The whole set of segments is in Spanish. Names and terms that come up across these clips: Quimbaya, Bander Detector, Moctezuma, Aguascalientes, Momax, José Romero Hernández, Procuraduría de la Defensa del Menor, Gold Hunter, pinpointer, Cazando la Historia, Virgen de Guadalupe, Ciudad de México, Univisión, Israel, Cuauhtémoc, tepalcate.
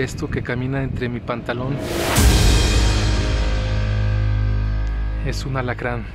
y esto que camina entre mi pantalón es un alacrán.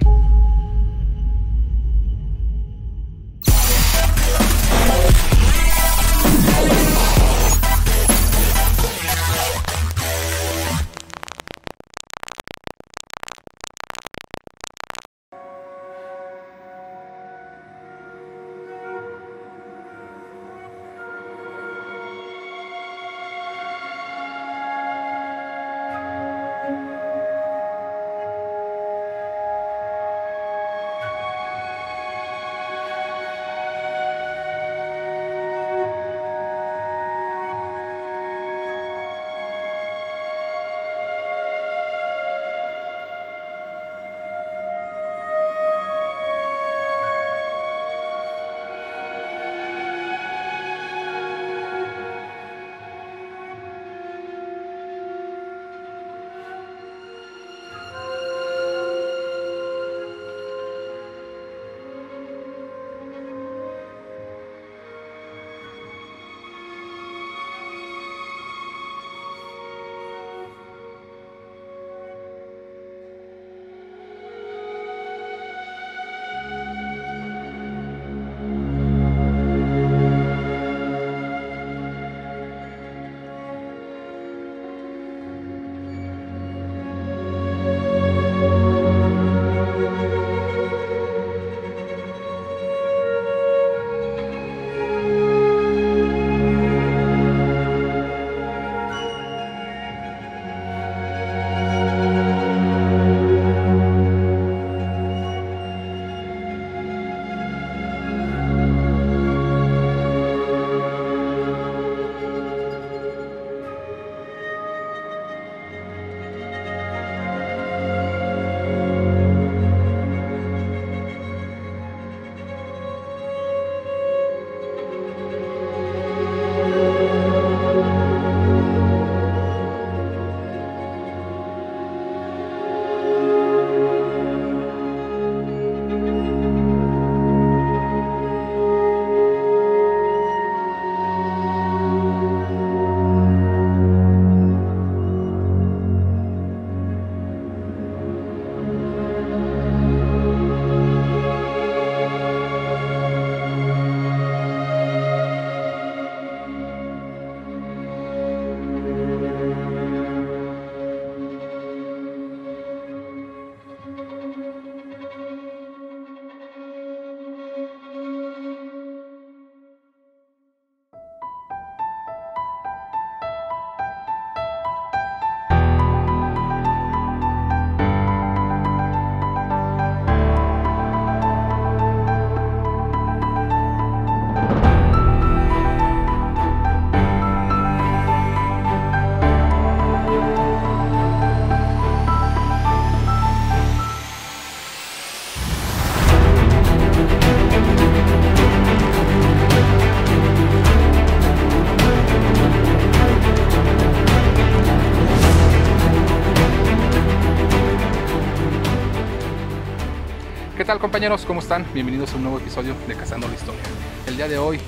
¿Qué tal, compañeros? ¿Cómo están? Bienvenidos a un nuevo episodio de Cazando la Historia. El día de hoy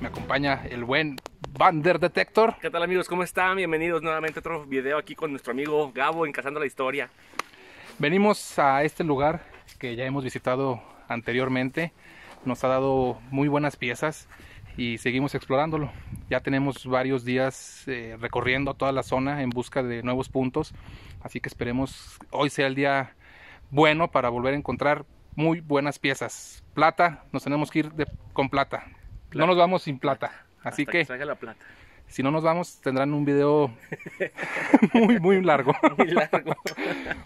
me acompaña el buen Bander Detector. ¿Qué tal, amigos? ¿Cómo están? Bienvenidos nuevamente a otro video aquí con nuestro amigo Gabo en Cazando la Historia. Venimos a este lugar que ya hemos visitado anteriormente. Nos ha dado muy buenas piezas y seguimos explorándolo. Ya tenemos varios días recorriendo toda la zona en busca de nuevos puntos. Así que esperemos hoy sea el día bueno para volver a encontrar muy buenas piezas. Plata, nos tenemos que ir con plata. No nos vamos sin plata. Así que salga la plata. Si no nos vamos, tendrán un video muy largo. Muy largo.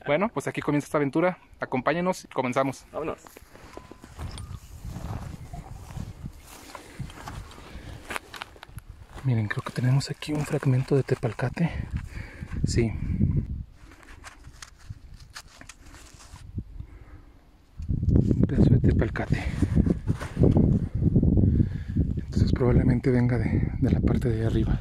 Bueno, pues aquí comienza esta aventura. Acompáñenos y comenzamos. Vámonos. Miren, creo que tenemos aquí un fragmento de tepalcate. Sí. Pedazo de tepalcate. Entonces probablemente venga de la parte de arriba.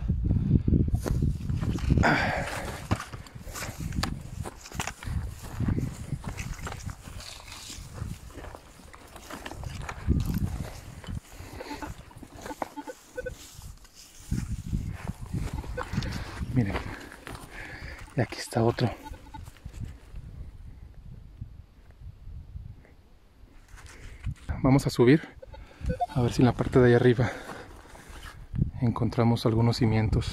Y aquí está otro. Vamos a subir a ver si en la parte de allá arriba encontramos algunos cimientos.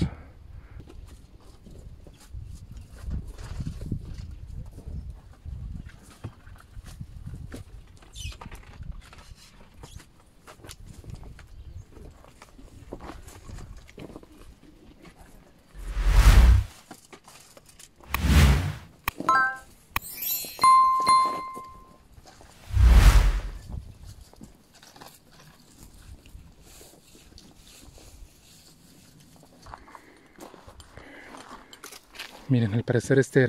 Miren, al parecer este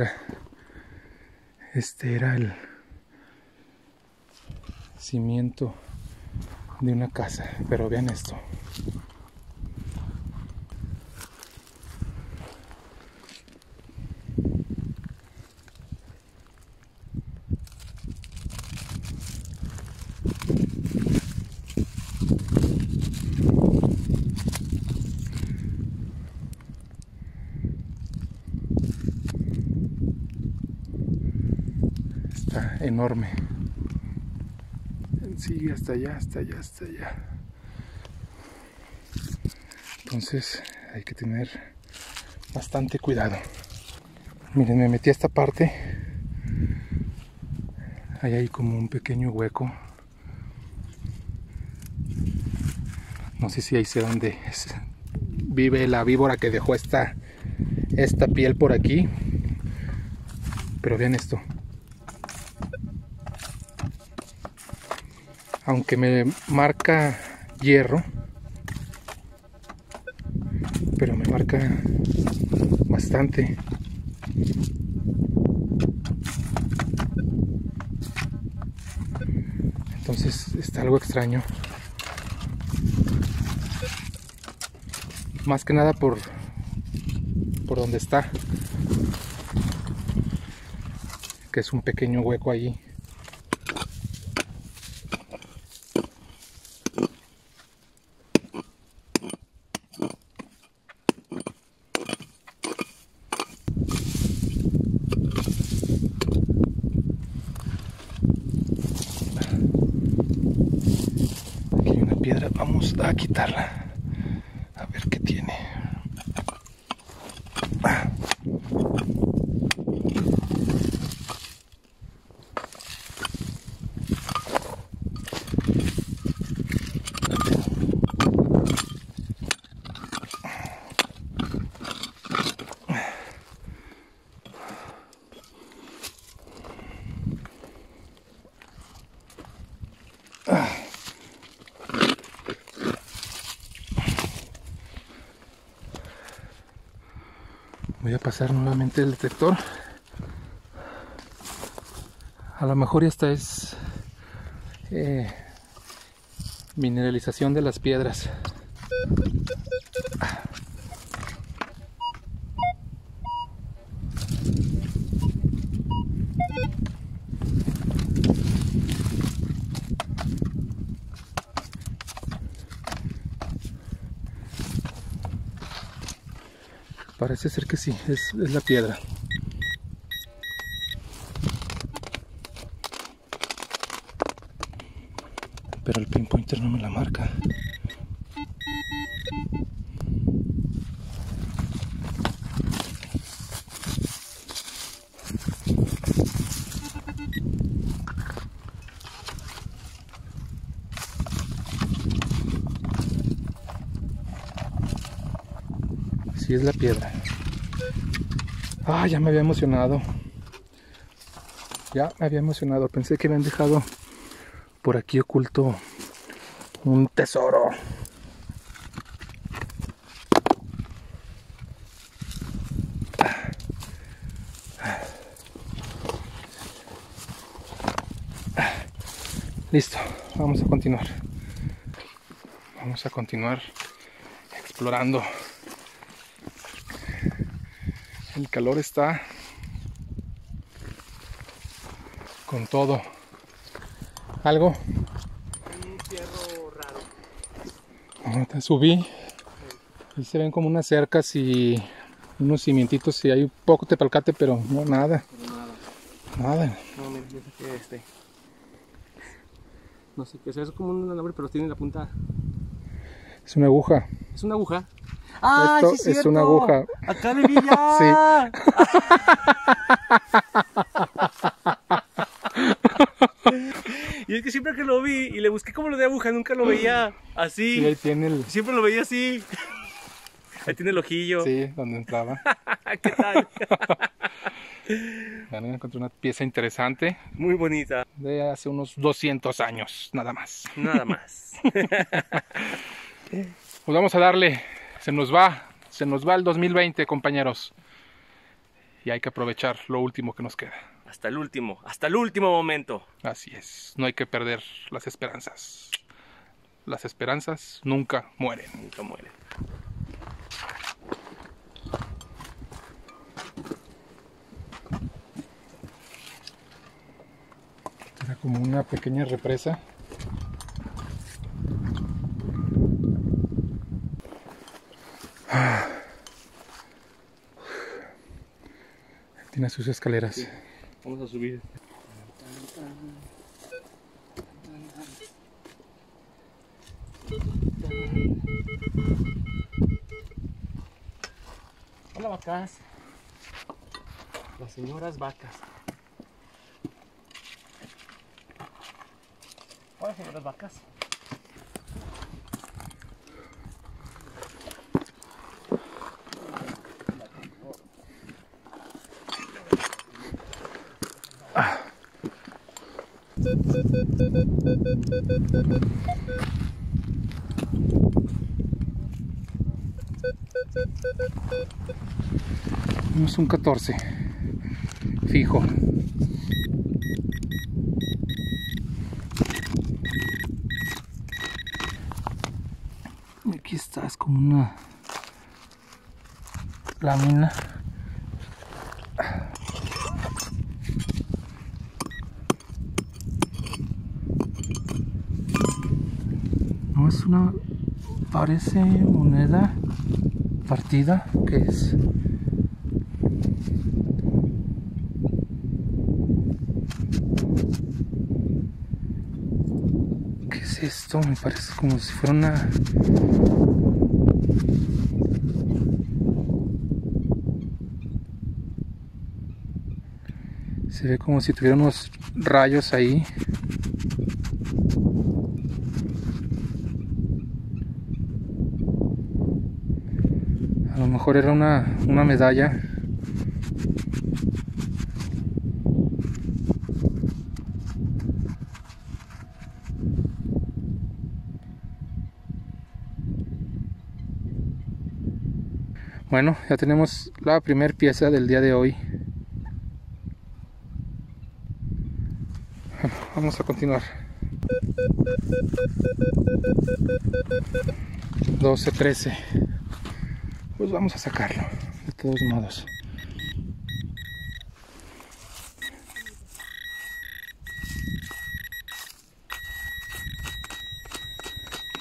era el cimiento de una casa, pero vean esto. Enorme. Sigue hasta allá, hasta allá, hasta allá. Entonces hay que tener bastante cuidado. Miren, me metí a esta parte. Ahí hay como un pequeño hueco. No sé si ahí sé dónde vive la víbora que dejó esta piel por aquí. Pero vean esto. Aunque me marca hierro, pero me marca bastante. Entonces está algo extraño. Más que nada por donde está, que es un pequeño hueco allí. Vamos a quitarla, a ver qué tiene. Voy a pasar nuevamente el detector. A lo mejor esta es mineralización de las piedras. Parece ser que sí, es la piedra. Pero el pinpointer no me la marca. Sí, es la piedra. Ah, ya me había emocionado. Pensé que habían dejado por aquí oculto un tesoro. Listo, vamos a continuar. Vamos a continuar explorando. El calor está con todo. ¿Algo? Un fierro raro. Ahorita subí y se ven como unas cercas y unos cimientitos y hay un poco de palcate, pero no nada. Nada. No, mira, yo sé que no sé qué es, es como un alambre, pero tiene la punta. Es una aguja. ¿Es una aguja? ¡Ah, esto sí es cierto! Es una aguja. ¡Acá le vi ya! Sí. Y es que siempre que lo vi y le busqué como lo de aguja, nunca lo veía así. Sí, ahí tiene el... Siempre lo veía así. Ahí tiene el ojillo. Sí, donde entraba. ¿Qué tal? Bueno, encontré una pieza interesante. Muy bonita. De hace unos 200 años, nada más. Nada más. Pues vamos a darle. Se nos va el 2020, compañeros. Y hay que aprovechar lo último que nos queda. Hasta el último momento. Así es, no hay que perder las esperanzas. Las esperanzas nunca mueren. Nunca mueren. Era como una pequeña represa. Tiene sus escaleras. Sí. Vamos a subir. Hola, vacas. Las señoras vacas. Hola, señoras vacas. Tenemos un 14 fijo. Aquí está, es como una lámina. Una, parece moneda partida, que es ¿qué es esto? Me parece como si fuera una se ve como si tuviera unos rayos ahí. A lo mejor era una medalla. Bueno, ya tenemos la primera pieza del día de hoy. Vamos a continuar. 12, 13. Pues vamos a sacarlo, de todos modos.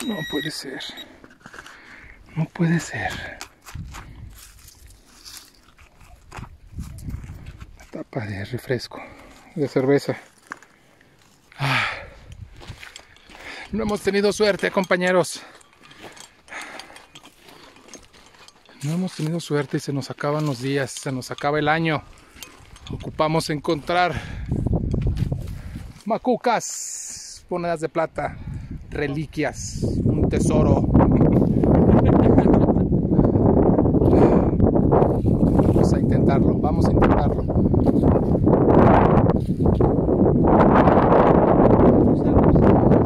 No puede ser. No puede ser. La tapa de refresco, de cerveza. Ah. No hemos tenido suerte, compañeros. No hemos tenido suerte y se nos acaban los días, se nos acaba el año. Ocupamos encontrar macucas, monedas de plata, reliquias, un tesoro. Vamos a intentarlo, vamos a intentarlo.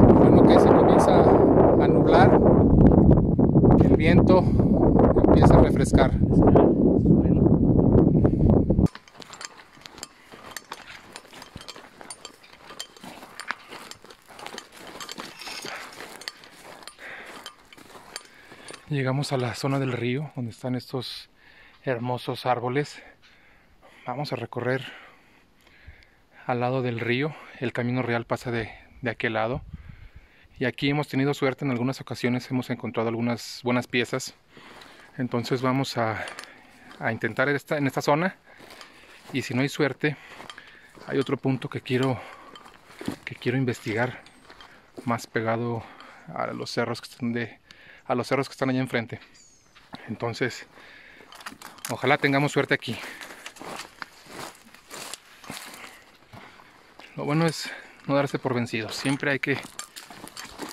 Bueno, que se comienza a nublar, el viento empieza a refrescar. Bueno. Llegamos a la zona del río donde están estos hermosos árboles. Vamos a recorrer al lado del río. El camino real pasa de aquel lado. Y aquí hemos tenido suerte en algunas ocasiones. Hemos encontrado algunas buenas piezas. Entonces vamos a a intentar en esta zona, y si no hay suerte hay otro punto que quiero investigar más pegado a los cerros que están allá enfrente. Entonces ojalá tengamos suerte aquí. Lo bueno es no darse por vencido, siempre hay que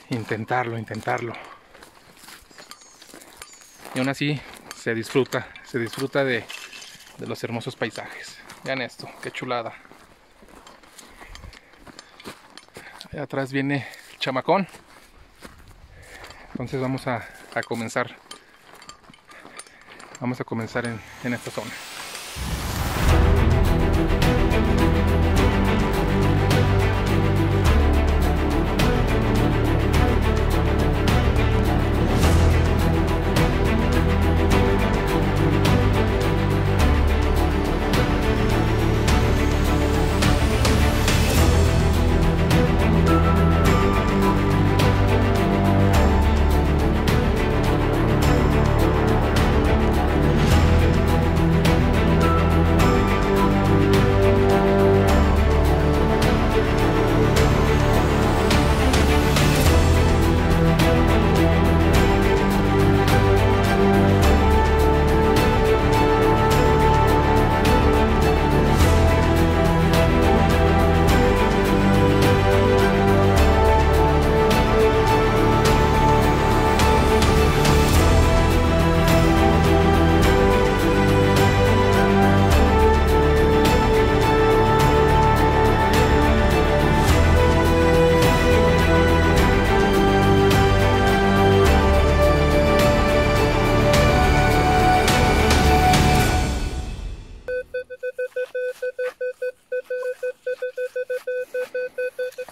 intentarlo, y aún así se disfruta de los hermosos paisajes. Vean esto, qué chulada. Allá atrás viene el chamacón, entonces vamos a comenzar. Vamos a comenzar en esta zona.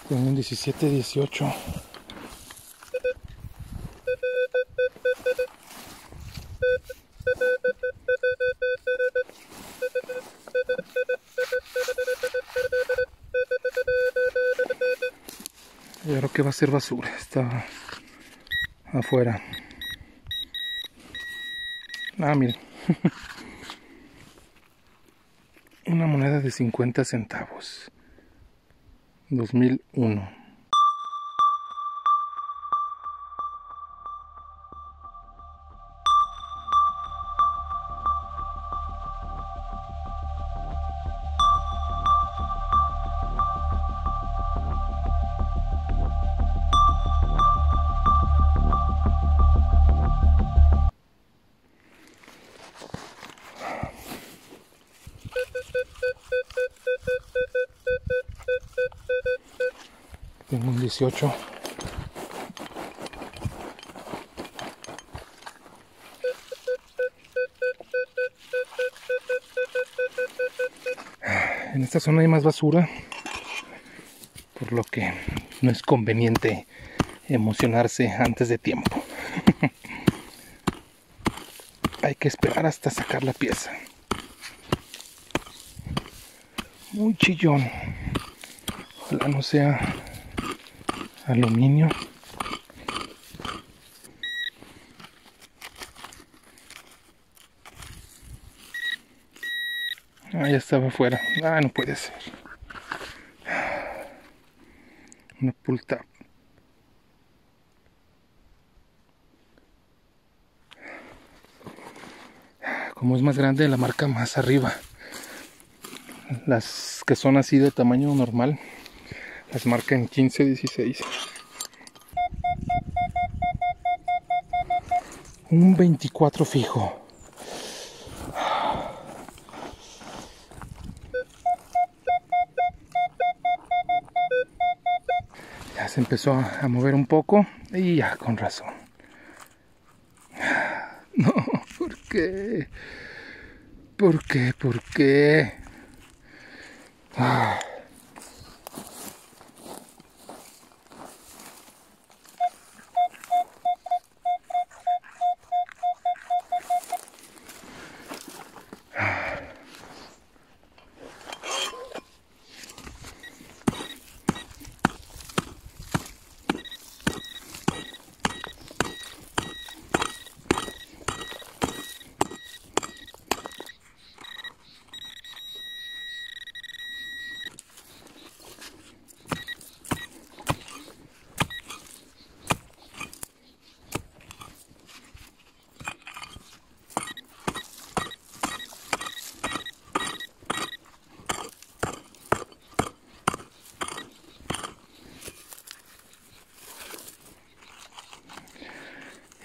Tengo un 17-18. Y ahora que va a ser basura, está afuera. Ah, miren. Una moneda de 50 centavos. 2001. Tengo un 18. En esta zona hay más basura, por lo que no es conveniente emocionarse antes de tiempo. Hay que esperar hasta sacar la pieza. Muy chillón. Ojalá no sea aluminio. Ah, ya estaba afuera. Ah, no puede ser. Una pulta. Como es más grande la marca, más arriba. Las que son así de tamaño normal las marca en 15, 16. Un 24 fijo. Ya se empezó a mover un poco y ya, con razón. No, ¿por qué? ¿Por qué? ¿Por qué? Ah.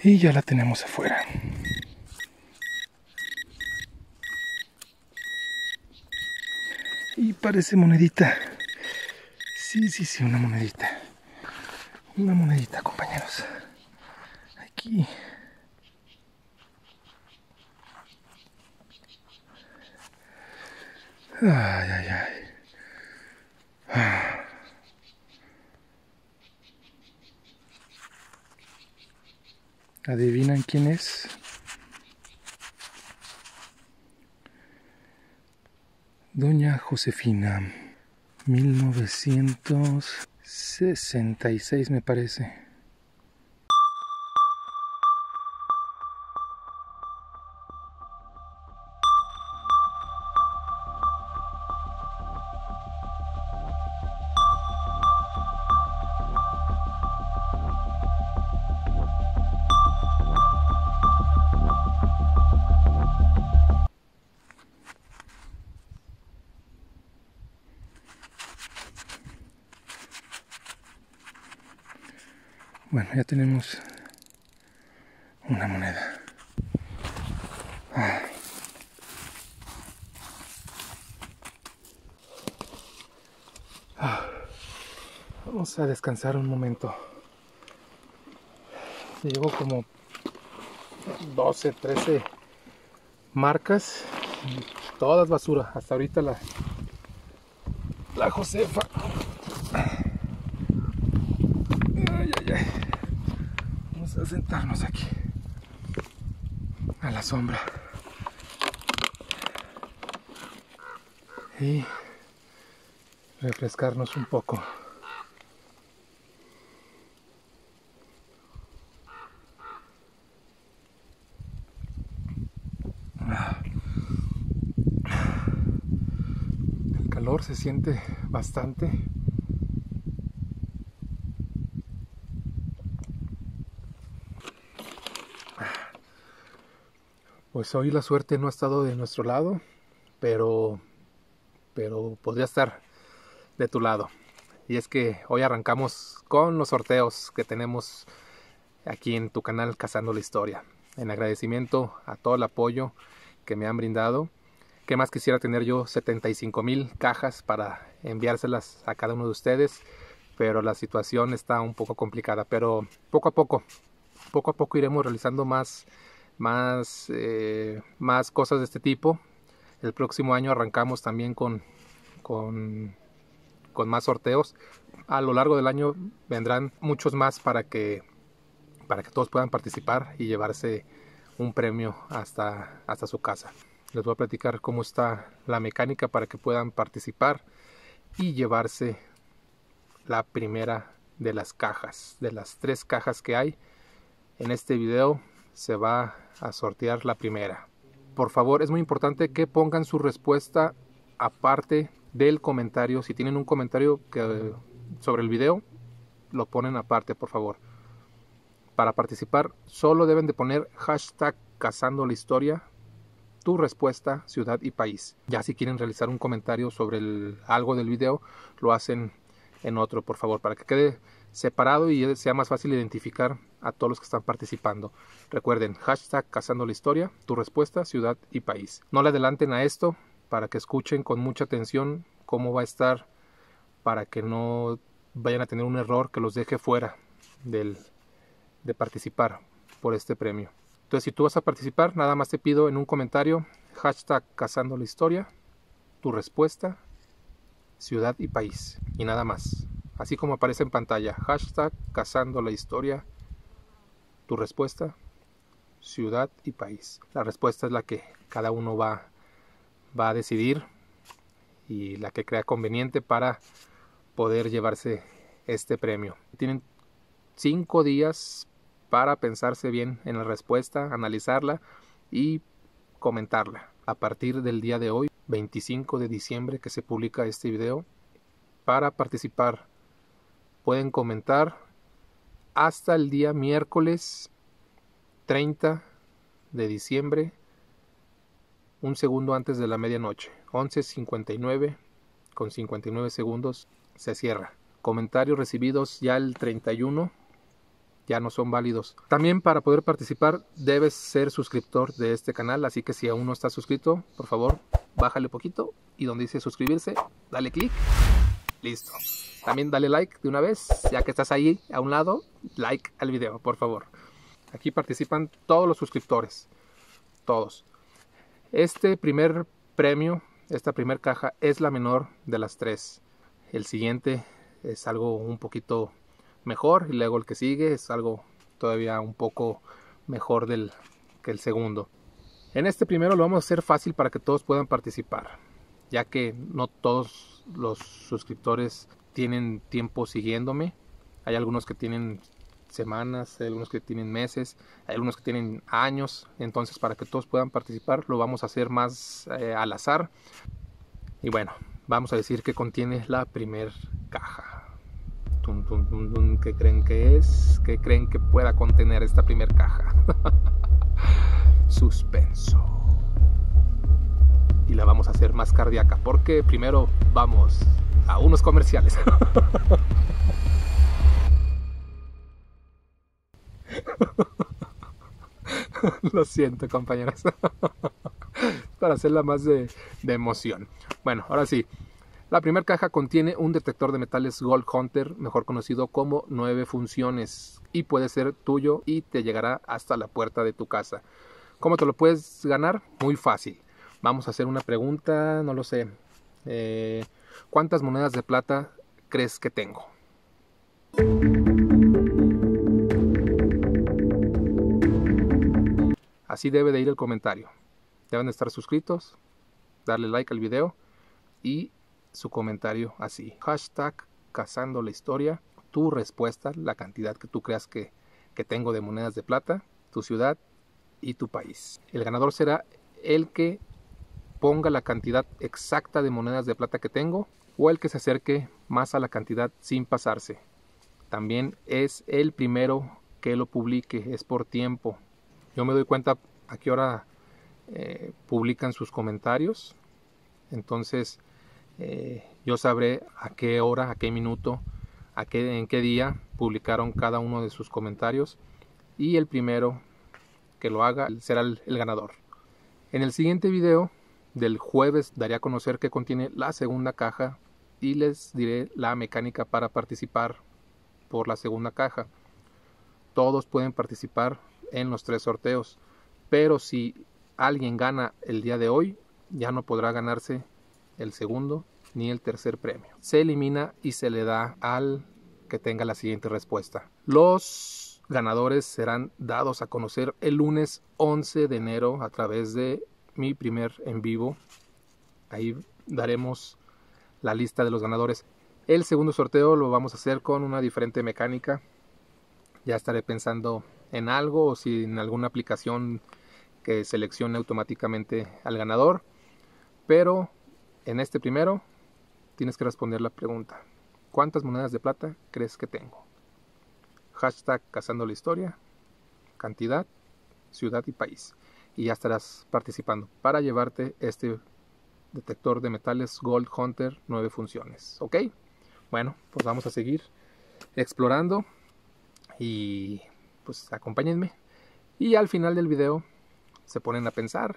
Y ya la tenemos afuera. Y parece monedita. Sí, sí, sí, una monedita. Una monedita, compañeros. Aquí. Ay, ay, ay. Ah. ¿Adivinan quién es? Doña Josefina, 1966 me parece. Bueno, ya tenemos una moneda. Ah. Ah. Vamos a descansar un momento. Llevo como 12, 13 marcas. Todas basura. Hasta ahorita la Josefa. A sentarnos aquí a la sombra y refrescarnos un poco. El calor se siente bastante. Pues hoy la suerte no ha estado de nuestro lado, pero podría estar de tu lado. Y es que hoy arrancamos con los sorteos que tenemos aquí en tu canal Cazando la Historia. En agradecimiento a todo el apoyo que me han brindado. ¿Qué más quisiera tener yo? 75,000 cajas para enviárselas a cada uno de ustedes. Pero la situación está un poco complicada. Pero poco a poco iremos realizando más cosas de este tipo. El próximo año arrancamos también con más sorteos. A lo largo del año vendrán muchos más para que todos puedan participar y llevarse un premio hasta su casa. Les voy a platicar cómo está la mecánica para que puedan participar y llevarse la primera de las cajas, de las 3 cajas que hay en este video. Se va a sortear la primera. Por favor, es muy importante que pongan su respuesta aparte del comentario. Si tienen un comentario sobre el video, lo ponen aparte, por favor. Para participar, solo deben de poner hashtag Cazando la Historia, tu respuesta, ciudad y país. Ya si quieren realizar un comentario sobre algo del video, lo hacen en otro, por favor, para que quede separado y sea más fácil identificar a todos los que están participando. Recuerden, hashtag Cazando la Historia, tu respuesta, ciudad y país. No le adelanten a esto para que escuchen con mucha atención cómo va a estar, para que no vayan a tener un error que los deje fuera de participar por este premio. Entonces, si tú vas a participar, nada más te pido en un comentario hashtag Cazando la Historia, tu respuesta, ciudad y país, y nada más. Así como aparece en pantalla, hashtag Cazando la Historia, tu respuesta, ciudad y país. La respuesta es la que cada uno va a decidir y la que crea conveniente para poder llevarse este premio. Tienen 5 días para pensarse bien en la respuesta, analizarla y comentarla. A partir del día de hoy, 25 de diciembre, que se publica este video, para participar pueden comentar hasta el día miércoles 30 de diciembre, un segundo antes de la medianoche, 11:59 con 59 segundos se cierra. Comentarios recibidos ya el 31 ya no son válidos. También para poder participar debes ser suscriptor de este canal, así que si aún no estás suscrito, por favor, bájale poquito y donde dice suscribirse, dale clic. Listo. También dale like de una vez, ya que estás ahí a un lado, like al video, por favor. Aquí participan todos los suscriptores, todos. Este primer premio, esta primera caja es la menor de las tres. El siguiente es algo un poquito mejor y luego el que sigue es algo todavía un poco mejor que el segundo. En este primero lo vamos a hacer fácil para que todos puedan participar, ya que no todos los suscriptores tienen tiempo siguiéndome. Hay algunos que tienen semanas, hay algunos que tienen meses, hay algunos que tienen años. Entonces, para que todos puedan participar, lo vamos a hacer más al azar. Y bueno, vamos a decir que contiene la primer caja. ¿Qué creen que es? ¿Qué creen que pueda contener esta primer caja? Suspenso. Y la vamos a hacer más cardíaca, porque primero vamos a unos comerciales. Lo siento, compañeras. Para hacerla más de emoción. Bueno, ahora sí. La primera caja contiene un detector de metales Gold Hunter, mejor conocido como 9 funciones, y puede ser tuyo y te llegará hasta la puerta de tu casa. ¿Cómo te lo puedes ganar? Muy fácil. Vamos a hacer una pregunta, no lo sé. ¿Cuántas monedas de plata crees que tengo? Así debe de ir el comentario. Deben estar suscritos, darle like al video y su comentario así. Hashtag Cazando la Historia. Tu respuesta, la cantidad que tú creas que tengo de monedas de plata, tu ciudad y tu país. El ganador será el que ponga la cantidad exacta de monedas de plata que tengo o el que se acerque más a la cantidad sin pasarse. También es el primero que lo publique, es por tiempo. Yo me doy cuenta a qué hora publican sus comentarios. Entonces yo sabré a qué hora, a qué minuto, en qué día publicaron cada uno de sus comentarios, y el primero que lo haga será el ganador. En el siguiente video del jueves daré a conocer que contiene la segunda caja y les diré la mecánica para participar por la segunda caja. Todos pueden participar en los 3 sorteos, pero si alguien gana el día de hoy ya no podrá ganarse el segundo ni el tercer premio. Se elimina y se le da al que tenga la siguiente respuesta. Los ganadores serán dados a conocer el lunes 11 de enero a través de mi primer en vivo. Ahí daremos la lista de los ganadores. El segundo sorteo lo vamos a hacer con una diferente mecánica. Ya estaré pensando en algo o si en alguna aplicación que seleccione automáticamente al ganador. Pero en este primero, tienes que responder la pregunta. ¿Cuántas monedas de plata crees que tengo? Hashtag Cazando la Historia, cantidad, ciudad y país. Y ya estarás participando para llevarte este detector de metales Gold Hunter 9 funciones. ¿Ok? Bueno, pues vamos a seguir explorando. Y pues acompáñenme. Y al final del video se ponen a pensar.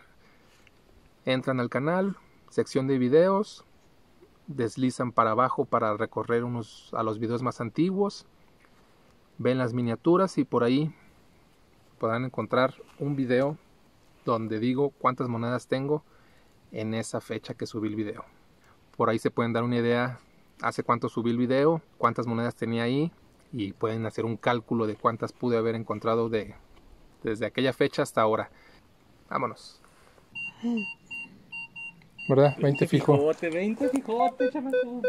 Entran al canal, sección de videos, deslizan para abajo para recorrer a los videos más antiguos, ven las miniaturas y por ahí podrán encontrar un video donde digo cuántas monedas tengo en esa fecha que subí el video. Por ahí se pueden dar una idea hace cuánto subí el video, cuántas monedas tenía ahí, y pueden hacer un cálculo de cuántas pude haber encontrado desde aquella fecha hasta ahora. Vámonos. ¿Verdad? 20 fijo. 20 fijote, chamaco.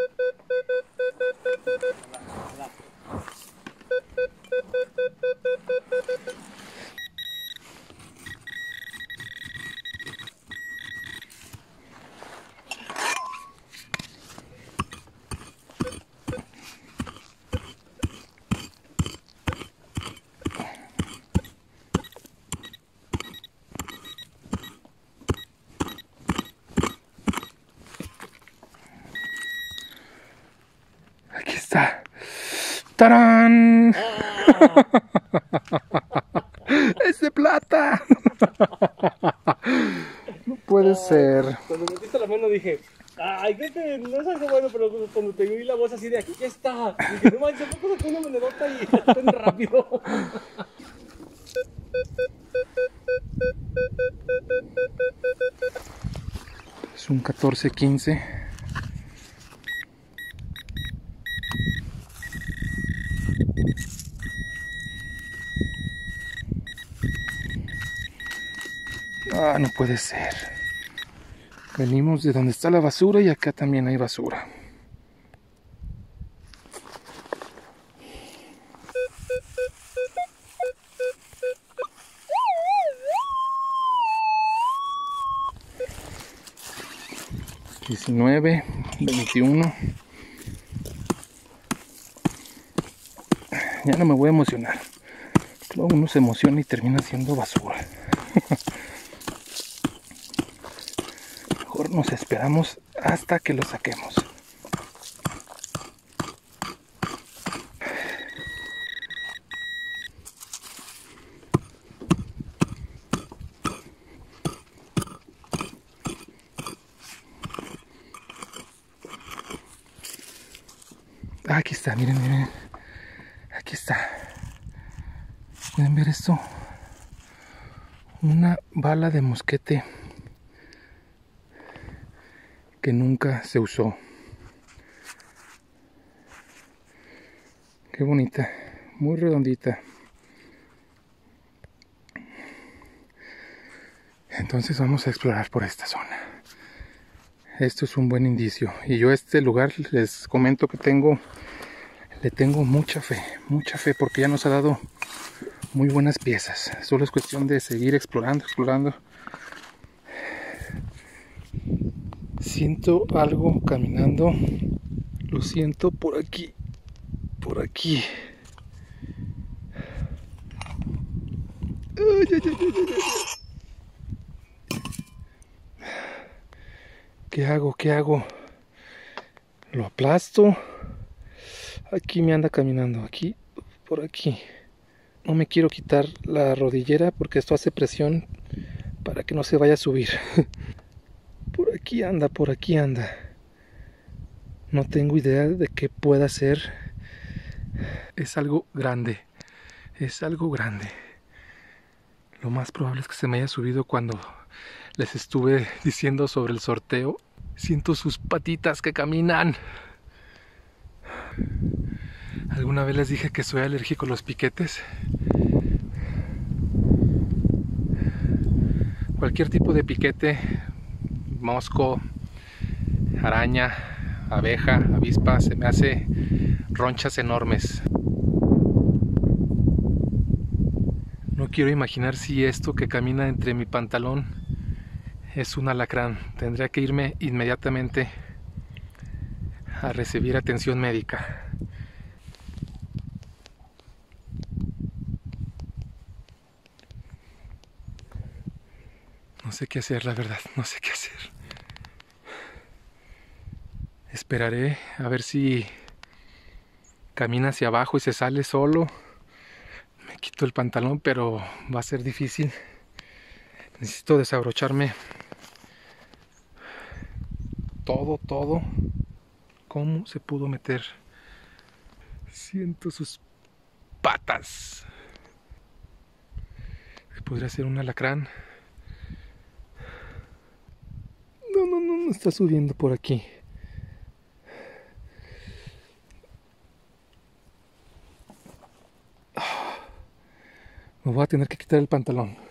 ¡Tarán! ¡Es de plata! No puede ser. Cuando metiste la mano dije, ay, que te, no es algo bueno, pero cuando te vi la voz así de aquí, ya está. Y dije, no manches, ¿por qué sacó una menedota y tan rápido? Es un 14-15. Ah, no puede ser. Venimos de donde está la basura y acá también hay basura. $19, $21. Ya no me voy a emocionar. Luego uno se emociona y termina siendo basura. Nos esperamos hasta que lo saquemos. Ah, aquí está, miren, miren. Aquí está. ¿Pueden ver esto? Una bala de mosquete que nunca se usó. Qué bonita, muy redondita. Entonces vamos a explorar por esta zona. Esto es un buen indicio. Y yo a este lugar les comento que le tengo mucha fe, porque ya nos ha dado muy buenas piezas. Solo es cuestión de seguir explorando, explorando. Siento algo caminando. Lo siento por aquí. Por aquí. Ay, ay, ay, ay, ay. ¿Qué hago? ¿Qué hago? ¿Lo aplasto? Aquí me anda caminando. Aquí. Por aquí. No me quiero quitar la rodillera porque esto hace presión para que no se vaya a subir. Por aquí anda, por aquí anda. No tengo idea de qué pueda ser. Es algo grande. Es algo grande. Lo más probable es que se me haya subido cuando les estuve diciendo sobre el sorteo. Siento sus patitas que caminan. Alguna vez les dije que soy alérgico a los piquetes. Cualquier tipo de piquete. Mosco, araña, abeja, avispa, se me hace ronchas enormes. No quiero imaginar si esto que camina entre mi pantalón es un alacrán. Tendría que irme inmediatamente a recibir atención médica. No sé qué hacer, la verdad, no sé qué hacer. Esperaré a ver si camina hacia abajo y se sale solo. Me quito el pantalón, pero va a ser difícil. Necesito desabrocharme todo, todo. ¿Cómo se pudo meter? Siento sus patas. Podría ser un alacrán. No está subiendo por aquí. Me voy a tener que quitar el pantalón.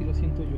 así lo siento yo.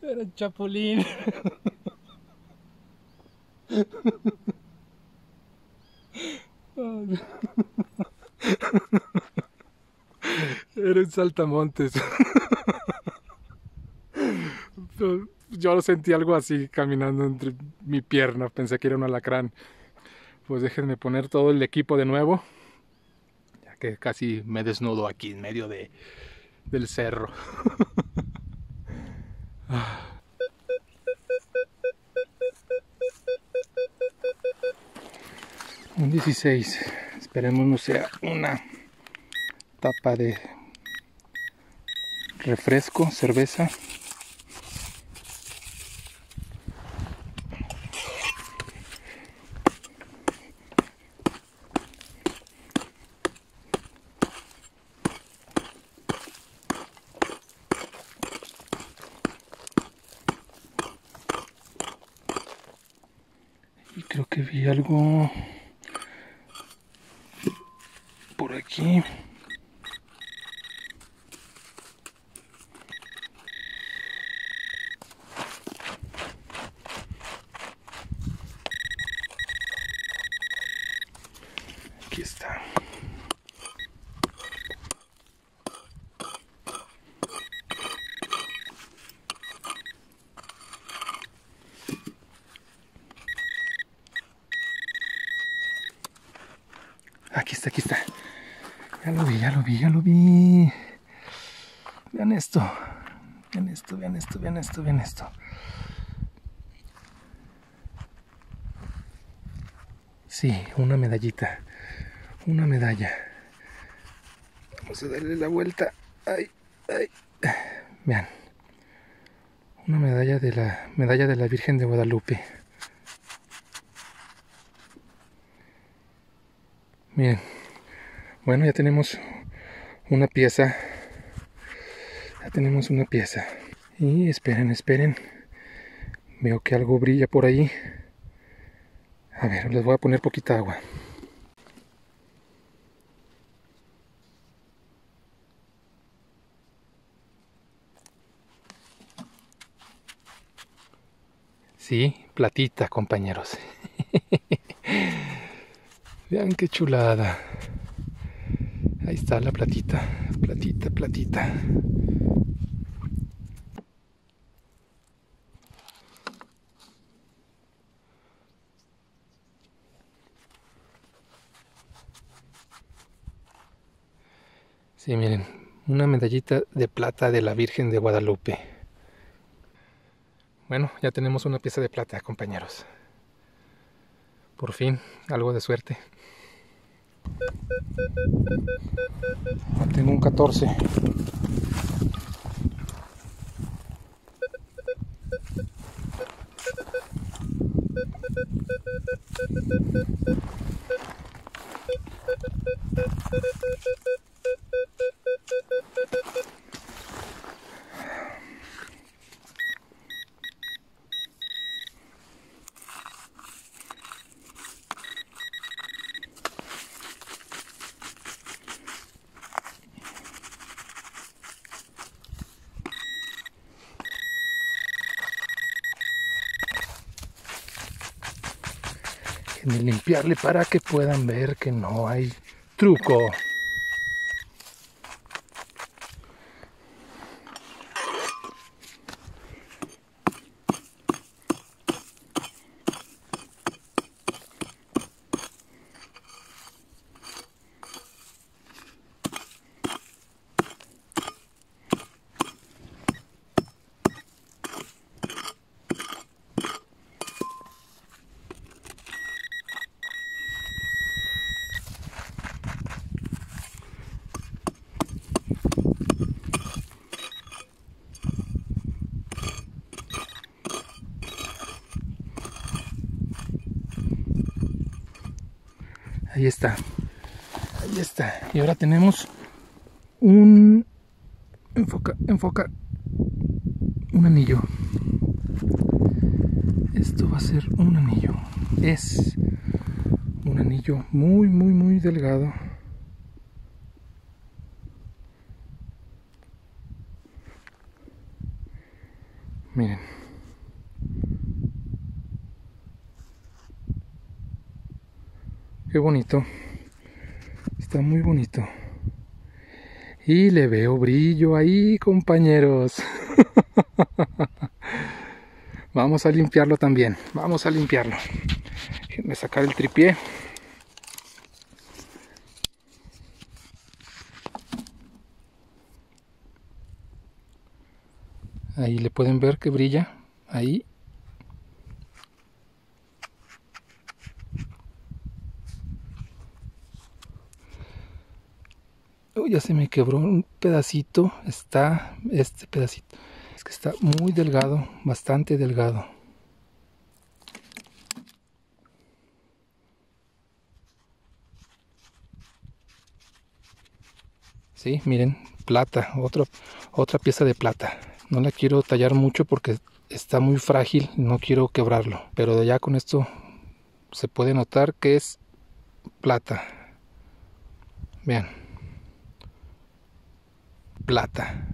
Era un chapulín. Era un saltamontes. Yo lo sentí algo así caminando entre mi pierna. Pensé que era un alacrán. Pues déjenme poner todo el equipo de nuevo, ya que casi me desnudo aquí en medio del cerro. Un 16, esperemos no sea una tapa de refresco, cerveza. Y creo que vi algo por aquí. Aquí está. Aquí está, ya lo vi. Vean esto. Sí, una medallita, una medalla. Vamos a darle la vuelta. Ay. Vean, una medalla de la Virgen de Guadalupe. Miren, bueno, ya tenemos una pieza. Y esperen, veo que algo brilla por ahí. A ver, les voy a poner poquita agua. Sí, platita, compañeros. Vean qué chulada. Ahí está la platita, platita, platita. Sí, miren, una medallita de plata de la Virgen de Guadalupe. Bueno, ya tenemos una pieza de plata, compañeros. Por fin, algo de suerte. Tengo un 14. Ni limpiarle para que puedan ver que no hay truco. Ahí está, ahí está. Y ahora tenemos un... Enfoca, enfoca. Un anillo. Esto va a ser un anillo. Es un anillo muy, muy, muy delgado. Miren. Qué bonito, está muy bonito. Y le veo brillo ahí, compañeros. Vamos a limpiarlo también, vamos a limpiarlo. Déjenme sacar el tripié. Ahí le pueden ver que brilla, ahí. Ya se me quebró un pedacito. Está este pedacito. Es que está muy delgado, bastante delgado. Sí, miren, plata, otra pieza de plata. No la quiero tallar mucho porque está muy frágil, no quiero quebrarlo. Pero de allá con esto se puede notar que es plata. Vean. Plata,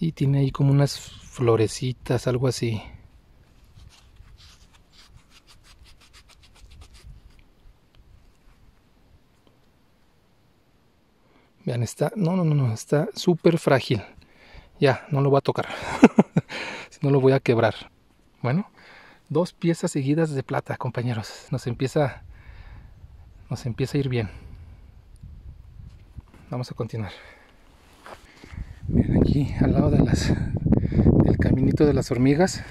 y tiene ahí como unas florecitas, algo así. Vean, está, no, está súper frágil. Ya, no lo voy a tocar. No lo voy a quebrar. Bueno, dos piezas seguidas de plata, compañeros. Nos empieza a ir bien. Vamos a continuar. Miren, aquí al lado de del caminito de las hormigas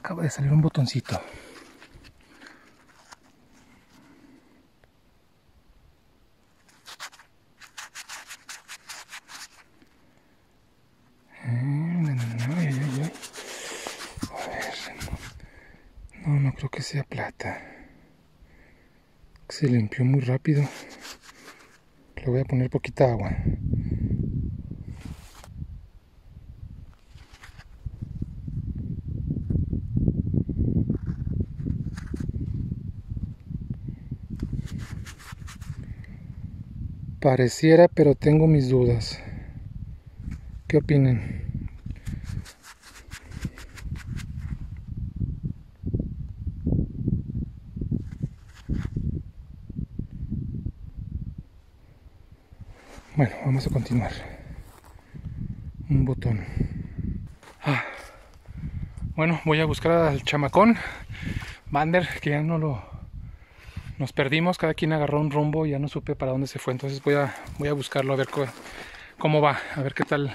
acaba de salir un botoncito. A ver, no creo que sea plata. Se limpió muy rápido. Le voy a poner poquita agua. Pareciera, pero tengo mis dudas. ¿Qué opinan? Bueno, vamos a continuar. Un botón. Ah. Bueno, voy a buscar al chamacón Bander, que ya no lo... Nos perdimos, cada quien agarró un rumbo y ya no supe para dónde se fue. Entonces voy a buscarlo, a ver cómo va, a ver qué tal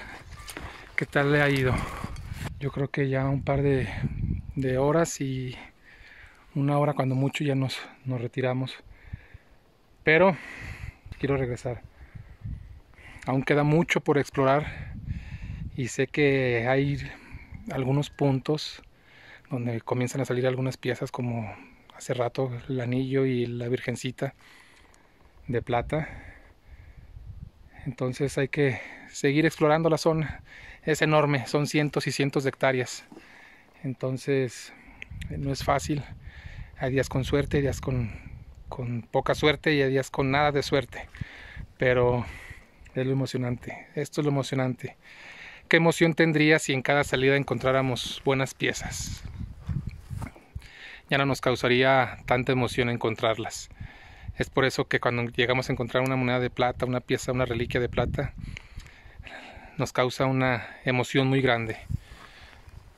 le ha ido. Yo creo que ya un par de horas y una hora cuando mucho ya nos retiramos. Pero quiero regresar. Aún queda mucho por explorar y sé que hay algunos puntos donde comienzan a salir algunas piezas, como hace rato el anillo y la virgencita de plata. Entonces hay que seguir explorando la zona. Es enorme, son cientos y cientos de hectáreas. Entonces no es fácil. Hay días con suerte, hay días con poca suerte y hay días con nada de suerte. Pero es lo emocionante. Esto es lo emocionante. ¿Qué emoción tendría si en cada salida encontráramos buenas piezas? Ya no nos causaría tanta emoción encontrarlas. Es por eso que cuando llegamos a encontrar una moneda de plata, una pieza, una reliquia de plata, nos causa una emoción muy grande,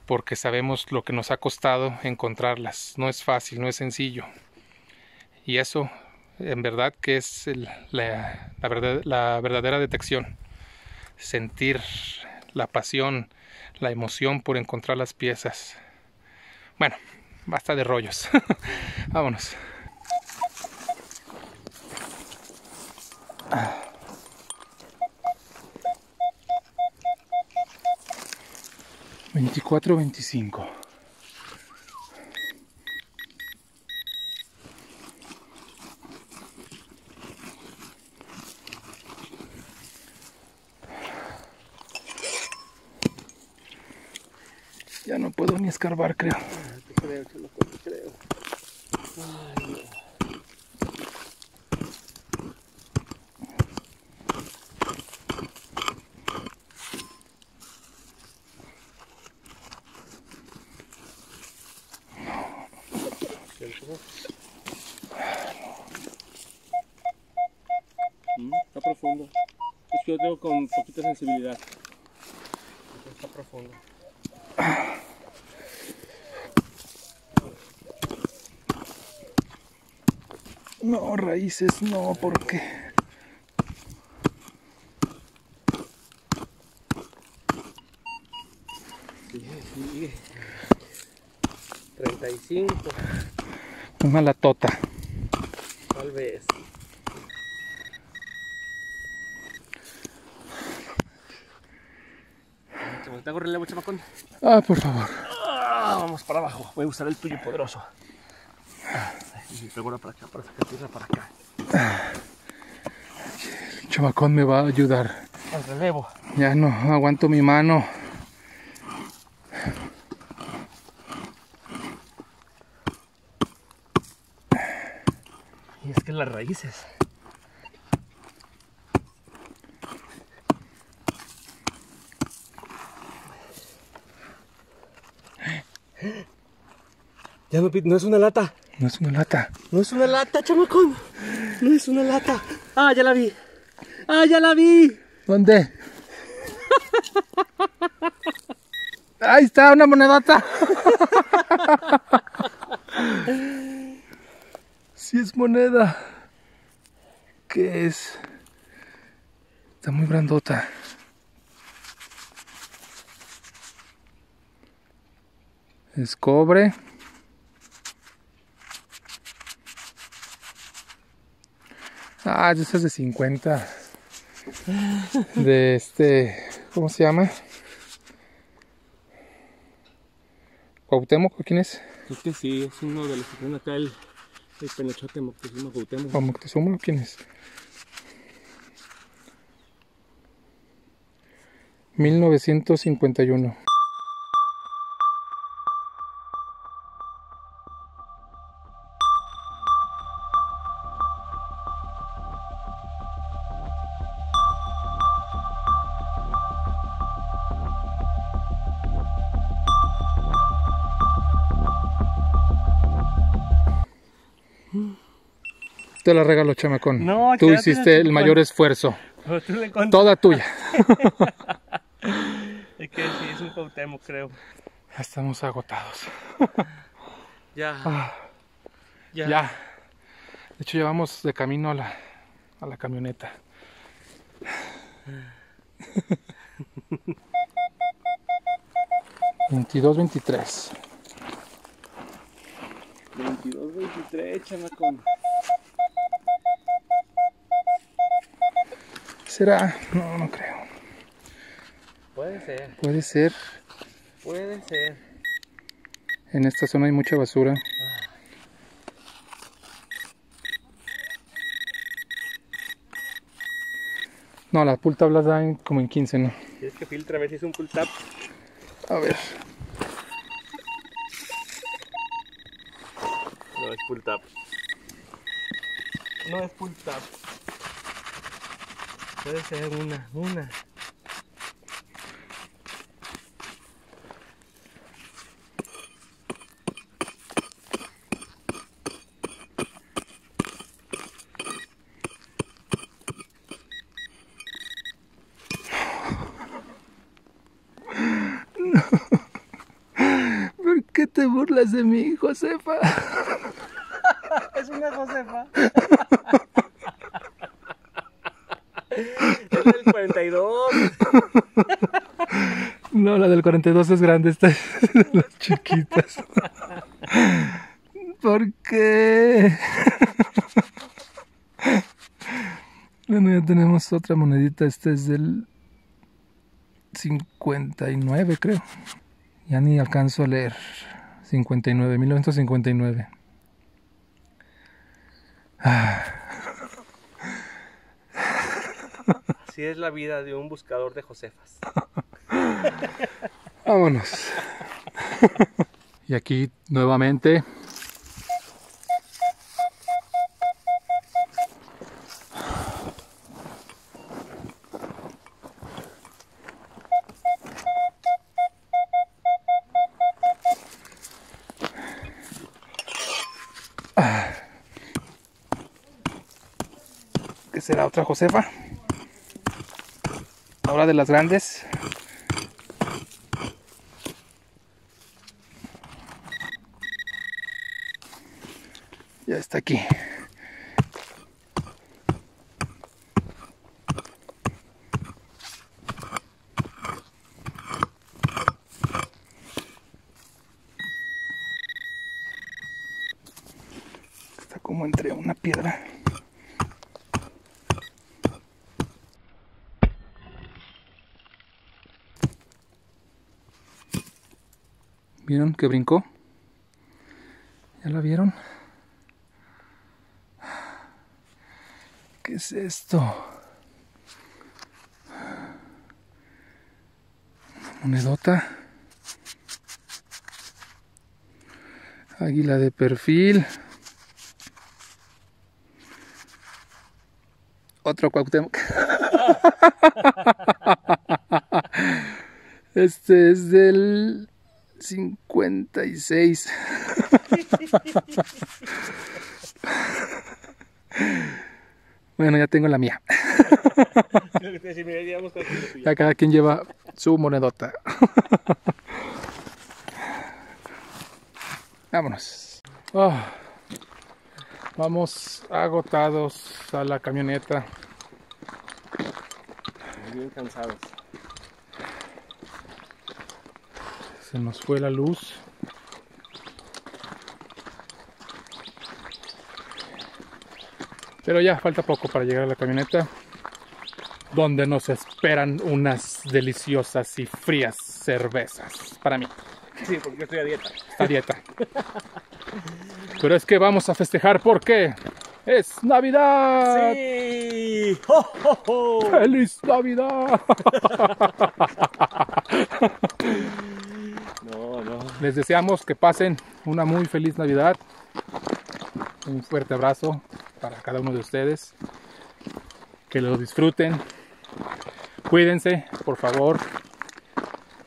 porque sabemos lo que nos ha costado encontrarlas. No es fácil, no es sencillo. Y eso, en verdad, que es la verdadera detección. Sentir la pasión, la emoción por encontrar las piezas. Bueno, basta de rollos. Vámonos. $24.25. Ya no puedo ni escarbar, creo. Te creo. Ay, no. Está profundo. Es que yo tengo con poquita sensibilidad. Está profundo. No, raíces, no, ¿por qué? Sigue. 35. Una latota. Tal vez. ¿Te hago relevo, chamacón? Ah, por favor. Ah, vamos para abajo. Voy a usar el tuyo poderoso. Y segura para acá, para sacar tierra para acá. El chamacón me va a ayudar. Al relevo. Ya no aguanto mi mano. Y es que las raíces. Ya no es una lata. No es una lata. No es una lata, chamacón. No es una lata. Ah, ya la vi. Ah, ya la vi. ¿Dónde? Ahí está, una monedota. Sí es moneda. ¿Qué es? Está muy grandota. Es cobre. Ah, eso es de 50. De ¿cómo se llama? ¿Cuauhtémoc? ¿Quién es? Creo que sí, es uno de los que tienen acá el penachote Moctezuma, Cuauhtémoc. ¿O Moctezuma? ¿Quién es? 1951. Te la regalo, chamacón. No, tú hiciste el mayor esfuerzo. Toda tuya. Es que sí, es un Cuauhtémoc, creo. Ya estamos agotados. Ya. De hecho, ya vamos de camino a la camioneta. $22.23, chamacón. ¿Será? No, no creo. Puede ser. En esta zona hay mucha basura. No, las pull tablas dan como en 15, ¿no? ¿Quieres que filtre a ver si es un pull tab? A ver. No es pull tab. Puede ser una. Te burlas de mí, Josefa. Es una Josefa. Es del 42. No, la del 42 es grande, esta es de las chiquitas. ¿Por qué? Bueno, ya tenemos otra monedita. Esta es del 59, creo. Ya ni alcanzo a leer. 59, 1959. Así es la vida de un buscador de Josefas. Vámonos. Y aquí nuevamente. Será otra Josefa, ahora de las grandes. Ya está aquí. Está como entre una piedra. ¿Vieron que brincó? ¿Ya la vieron? ¿Qué es esto? Una monedota. Águila de perfil. Otro Cuauhtémoc. Este es del 56. Bueno, ya tengo la mía. Ya cada quien lleva su monedota. Vámonos. Vamos agotados a la camioneta. Bien cansados. Se nos fue la luz. Pero ya falta poco para llegar a la camioneta, donde nos esperan unas deliciosas y frías cervezas. Para mí. Sí, porque yo estoy a dieta. A dieta. Pero es que vamos a festejar porque es Navidad. ¡Sí! ¡Ho, ho, ho! ¡Feliz Navidad! Les deseamos que pasen una muy feliz Navidad. Un fuerte abrazo para cada uno de ustedes. Que lo disfruten. Cuídense, por favor.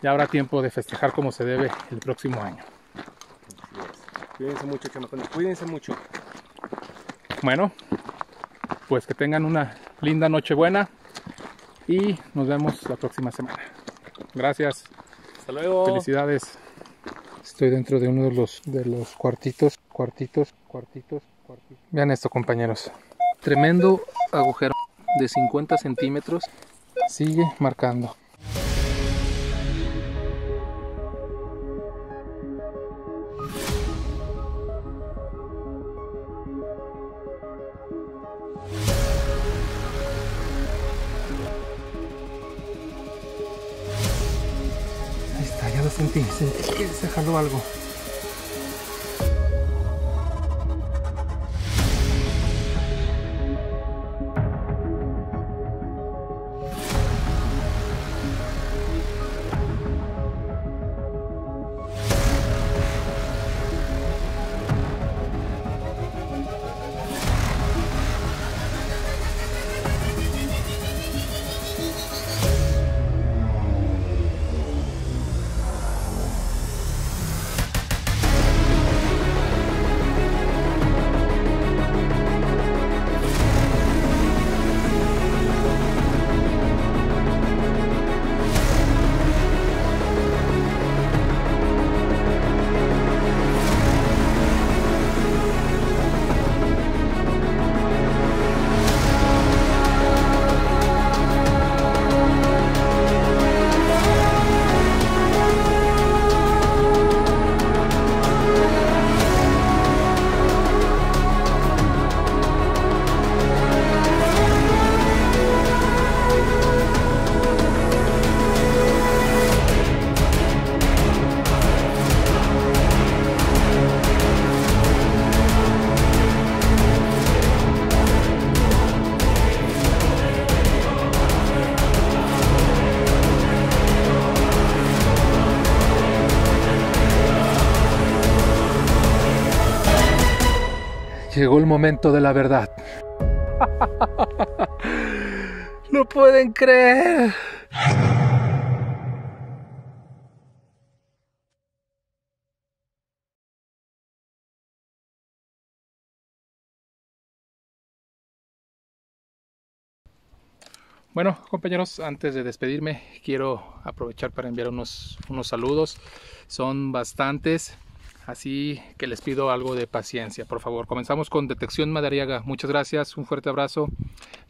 Ya habrá tiempo de festejar como se debe el próximo año. Cuídense mucho, chamacones. Cuídense mucho. Bueno, pues que tengan una linda Nochebuena. y nos vemos la próxima semana. Gracias. Hasta luego. Felicidades. Estoy dentro de uno de los cuartitos. Vean esto, compañeros. Tremendo agujero de 50 centímetros. Sigue marcando. Ahí está, ya lo sentí que se jaló algo. Llegó el momento de la verdad. ¡No pueden creer! Bueno, compañeros, antes de despedirme, quiero aprovechar para enviar unos saludos. Son bastantes. Así que les pido algo de paciencia, por favor. Comenzamos con Detección Madariaga. Muchas gracias, un fuerte abrazo.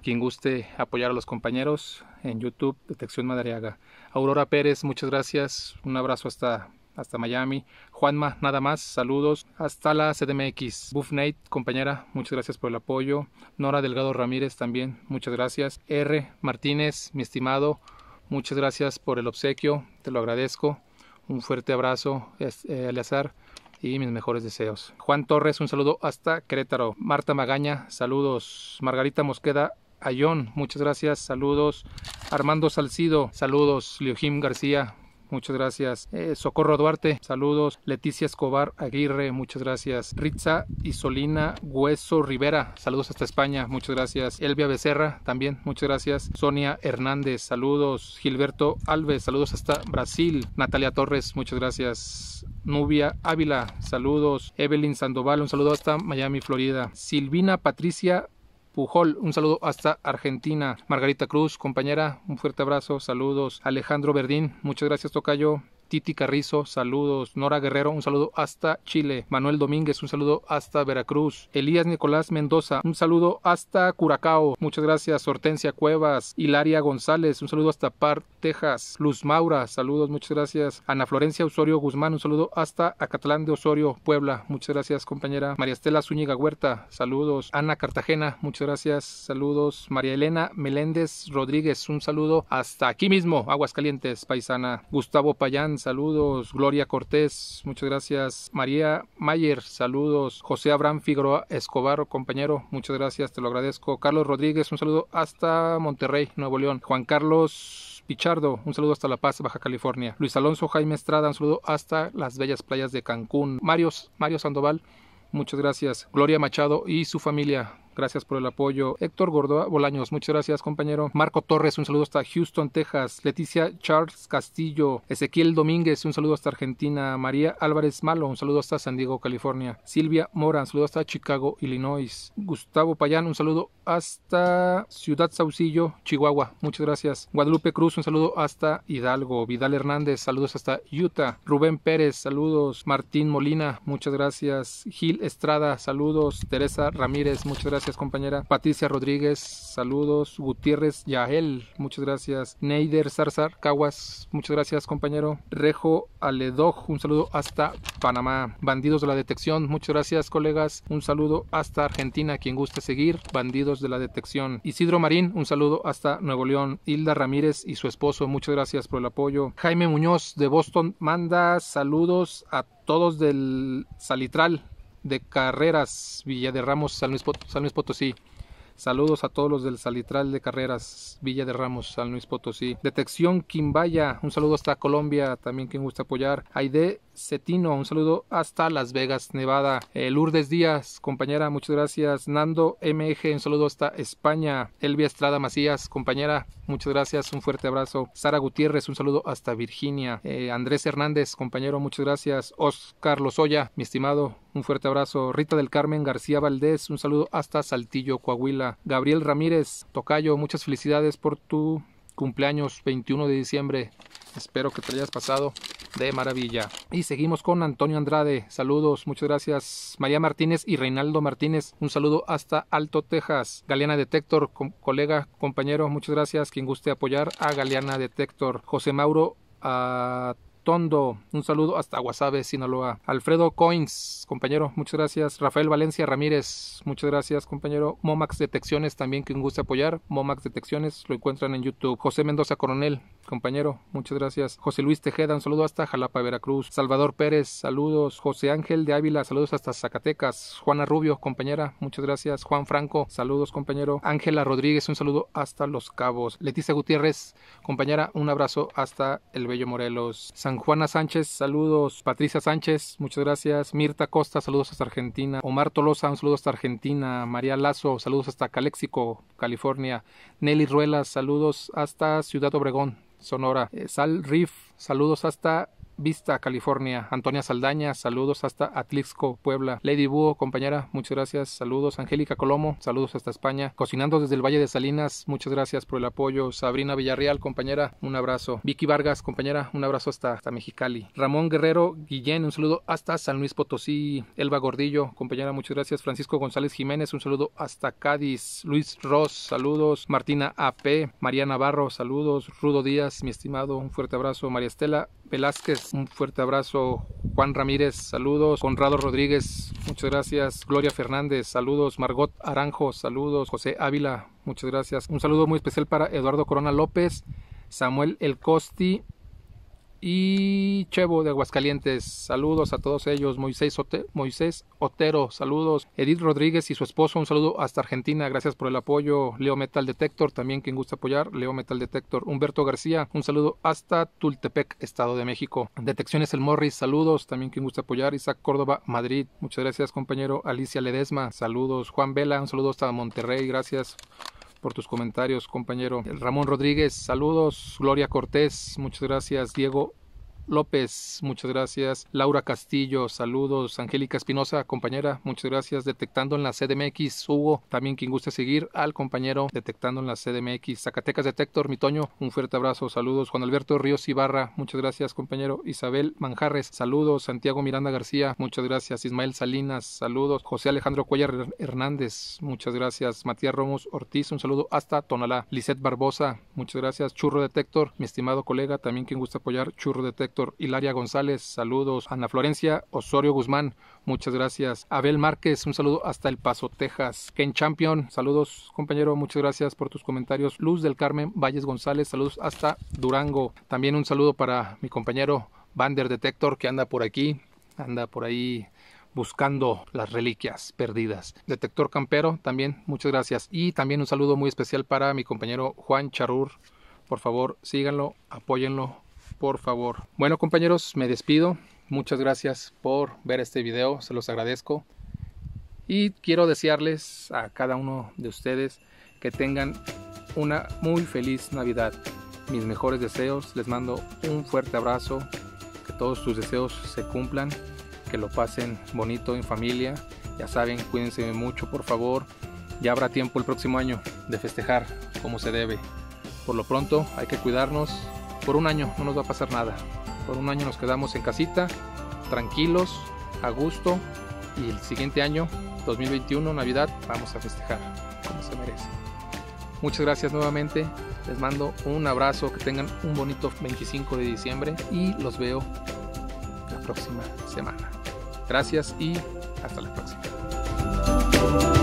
Quien guste apoyar a los compañeros en YouTube, Detección Madariaga. Aurora Pérez, muchas gracias. Un abrazo hasta Miami. Juanma, nada más, saludos. Hasta la CDMX. Buff Nate, compañera, muchas gracias por el apoyo. Nora Delgado Ramírez también, muchas gracias. R. Martínez, mi estimado, muchas gracias por el obsequio. Te lo agradezco. Un fuerte abrazo, Eleazar. Y mis mejores deseos. Juan Torres, un saludo hasta Querétaro. Marta Magaña, saludos. Margarita Mosqueda Ayón, muchas gracias, saludos. Armando Salcido, saludos. Liojim García, muchas gracias. Socorro Duarte, saludos. Leticia Escobar Aguirre, muchas gracias. Ritza Isolina Hueso Rivera, saludos hasta España, muchas gracias. Elvia Becerra, también, muchas gracias. Sonia Hernández, saludos. Gilberto Alves, saludos hasta Brasil. Natalia Torres, muchas gracias. Nubia Ávila, saludos. Evelyn Sandoval, un saludo hasta Miami, Florida. Silvina Patricia Pujol, un saludo hasta Argentina. Margarita Cruz, compañera, un fuerte abrazo, saludos. Alejandro Verdín, muchas gracias, tocayo. Titi Carrizo, saludos. Nora Guerrero, un saludo hasta Chile. Manuel Domínguez, un saludo hasta Veracruz. Elías Nicolás Mendoza, un saludo hasta Curacao. Muchas gracias. Hortensia Cuevas, Hilaria González, un saludo hasta Par, Texas. Luz Maura, saludos, muchas gracias. Ana Florencia Osorio Guzmán, un saludo hasta Acatlán de Osorio, Puebla. Muchas gracias, compañera. María Estela Zúñiga Huerta, saludos. Ana Cartagena, muchas gracias, saludos. María Elena Meléndez Rodríguez, un saludo hasta aquí mismo, Aguascalientes, paisana. Gustavo Payán, saludos. Gloria Cortés, muchas gracias. María Mayer, saludos. José Abraham Figueroa Escobar, compañero, muchas gracias, te lo agradezco. Carlos Rodríguez, un saludo hasta Monterrey, Nuevo León. Juan Carlos Pichardo, un saludo hasta La Paz, Baja California. Luis Alonso Jaime Estrada, un saludo hasta las bellas playas de Cancún. Mario Sandoval, muchas gracias. Gloria Machado y su familia, gracias por el apoyo. Héctor Gordoa Bolaños, muchas gracias, compañero. Marco Torres, un saludo hasta Houston, Texas. Leticia Charles Castillo. Ezequiel Domínguez, un saludo hasta Argentina. María Álvarez Malo, un saludo hasta San Diego, California. Silvia Mora, un saludo hasta Chicago, Illinois. Gustavo Payán, un saludo hasta Ciudad Saucillo, Chihuahua, muchas gracias. Guadalupe Cruz, un saludo hasta Hidalgo. Vidal Hernández, saludos hasta Utah. Rubén Pérez, saludos. Martín Molina, muchas gracias. Gil Estrada, saludos. Teresa Ramírez, muchas gracias, compañera. Patricia Rodríguez, saludos. Gutiérrez Yael, muchas gracias. Neider Zarzar Caguas, muchas gracias, compañero. Rejo Aledoj, un saludo hasta Panamá. Bandidos de la Detección, muchas gracias, colegas. Un saludo hasta Argentina, quien guste seguir. Bandidos de la Detección. Isidro Marín, un saludo hasta Nuevo León. Hilda Ramírez y su esposo, muchas gracias por el apoyo. Jaime Muñoz de Boston manda saludos a todos del Salitral de Carreras, Villa de Ramos, San Luis Potosí. Saludos a todos los del Salitral de Carreras, Villa de Ramos, San Luis Potosí. Detección Quimbaya, un saludo hasta Colombia, también quien gusta apoyar. Aide Cetino, un saludo hasta Las Vegas, Nevada. Lourdes Díaz, compañera, muchas gracias. Nando MG, un saludo hasta España. Elvia Estrada Macías, compañera, muchas gracias, un fuerte abrazo. Sara Gutiérrez, un saludo hasta Virginia. Andrés Hernández, compañero, muchas gracias. Oscar Lozoya, mi estimado, un fuerte abrazo. Rita del Carmen García Valdés, un saludo hasta Saltillo, Coahuila. Gabriel Ramírez, tocayo, muchas felicidades por tu cumpleaños, 21 de diciembre. Espero que te hayas pasado de maravilla. Y seguimos con Antonio Andrade, saludos, muchas gracias. María Martínez y Reinaldo Martínez, un saludo hasta Alto, Texas. Galeana Detector, colega, compañero, muchas gracias, quien guste apoyar a Galeana Detector. José Mauro Tondo, un saludo hasta Guasave, Sinaloa. Alfredo Coins, compañero, muchas gracias. Rafael Valencia Ramírez, muchas gracias, compañero. Momax Detecciones, también quien guste apoyar. Momax Detecciones, lo encuentran en YouTube. José Mendoza Coronel, compañero, muchas gracias. José Luis Tejeda, un saludo hasta Jalapa, Veracruz. Salvador Pérez, saludos. José Ángel de Ávila, saludos hasta Zacatecas. Juana Rubio, compañera, muchas gracias. Juan Franco, saludos, compañero. Ángela Rodríguez, un saludo hasta Los Cabos. Leticia Gutiérrez, compañera, un abrazo hasta El Bello, Morelos. Juana Sánchez, saludos. Patricia Sánchez, muchas gracias. Mirta Costa, saludos hasta Argentina. Omar Tolosa, un saludo hasta Argentina. María Lazo, saludos hasta Calexico, California. Nelly Ruelas, saludos hasta Ciudad Obregón, Sonora. Sal Riff, saludos hasta Vista, California. Antonia Saldaña, saludos hasta Atlixco, Puebla. Lady Búho, compañera, muchas gracias, saludos. Angélica Colomo, saludos hasta España. Cocinando desde el Valle de Salinas, muchas gracias por el apoyo. Sabrina Villarreal, compañera, un abrazo. Vicky Vargas, compañera, un abrazo hasta Mexicali. Ramón Guerrero Guillén, un saludo hasta San Luis Potosí. Elba Gordillo, compañera, muchas gracias. Francisco González Jiménez, un saludo hasta Cádiz. Luis Ross, saludos. Martina AP, María Navarro, saludos. Rudo Díaz, mi estimado, un fuerte abrazo. María Estela Velázquez, un fuerte abrazo. Juan Ramírez, saludos. Conrado Rodríguez, muchas gracias. Gloria Fernández, saludos. Margot Aranjo, saludos. José Ávila, muchas gracias. Un saludo muy especial para Eduardo Corona López, Samuel El Costi y Chevo de Aguascalientes, saludos a todos ellos. Moisés Otero, saludos. Edith Rodríguez y su esposo, un saludo hasta Argentina, gracias por el apoyo. Leo Metal Detector, también quien gusta apoyar, Leo Metal Detector. Humberto García, un saludo hasta Tultepec, Estado de México. Detecciones El Morris, saludos, también quien gusta apoyar. Isaac Córdoba, Madrid, muchas gracias, compañero. Alicia Ledesma, saludos. Juan Vela, un saludo hasta Monterrey, gracias por tus comentarios, compañero. Ramón Rodríguez, saludos. Gloria Cortés, muchas gracias. Diego López, muchas gracias. Laura Castillo, saludos. Angélica Espinosa, compañera, muchas gracias. Detectando en la CDMX, Hugo, también quien guste seguir al compañero Detectando en la CDMX. Zacatecas Detector, mi Toño, un fuerte abrazo, saludos. Juan Alberto Ríos Ibarra, muchas gracias, compañero. Isabel Manjarres, saludos. Santiago Miranda García, muchas gracias. Ismael Salinas, saludos. José Alejandro Cuellar Hernández, muchas gracias. Matías Ramos Ortiz, un saludo hasta Tonalá. Lisette Barbosa, muchas gracias. Churro Detector, mi estimado colega, también quien gusta apoyar, Churro Detector. Hilaria González, saludos. Ana Florencia Osorio Guzmán, muchas gracias. Abel Márquez, un saludo hasta El Paso, Texas. Ken Champion, saludos, compañero, muchas gracias por tus comentarios. Luz del Carmen Valles González, saludos hasta Durango. También un saludo para mi compañero Bander Detector, que anda por ahí buscando las reliquias perdidas. Detector Campero, también muchas gracias. Y también un saludo muy especial para mi compañero Juan Charur, por favor síganlo, apóyenlo, por favor. Bueno, compañeros, me despido. Muchas gracias por ver este video, se los agradezco. Y quiero desearles a cada uno de ustedes que tengan una muy feliz Navidad. Mis mejores deseos, les mando un fuerte abrazo, que todos sus deseos se cumplan, que lo pasen bonito en familia. Ya saben, cuídense mucho, por favor. Ya habrá tiempo el próximo año de festejar como se debe. Por lo pronto hay que cuidarnos. Por un año no nos va a pasar nada. Por un año nos quedamos en casita, tranquilos, a gusto. Y el siguiente año, 2021, Navidad, vamos a festejar como se merece. Muchas gracias nuevamente. Les mando un abrazo. Que tengan un bonito 25 de diciembre. Y los veo la próxima semana. Gracias y hasta la próxima.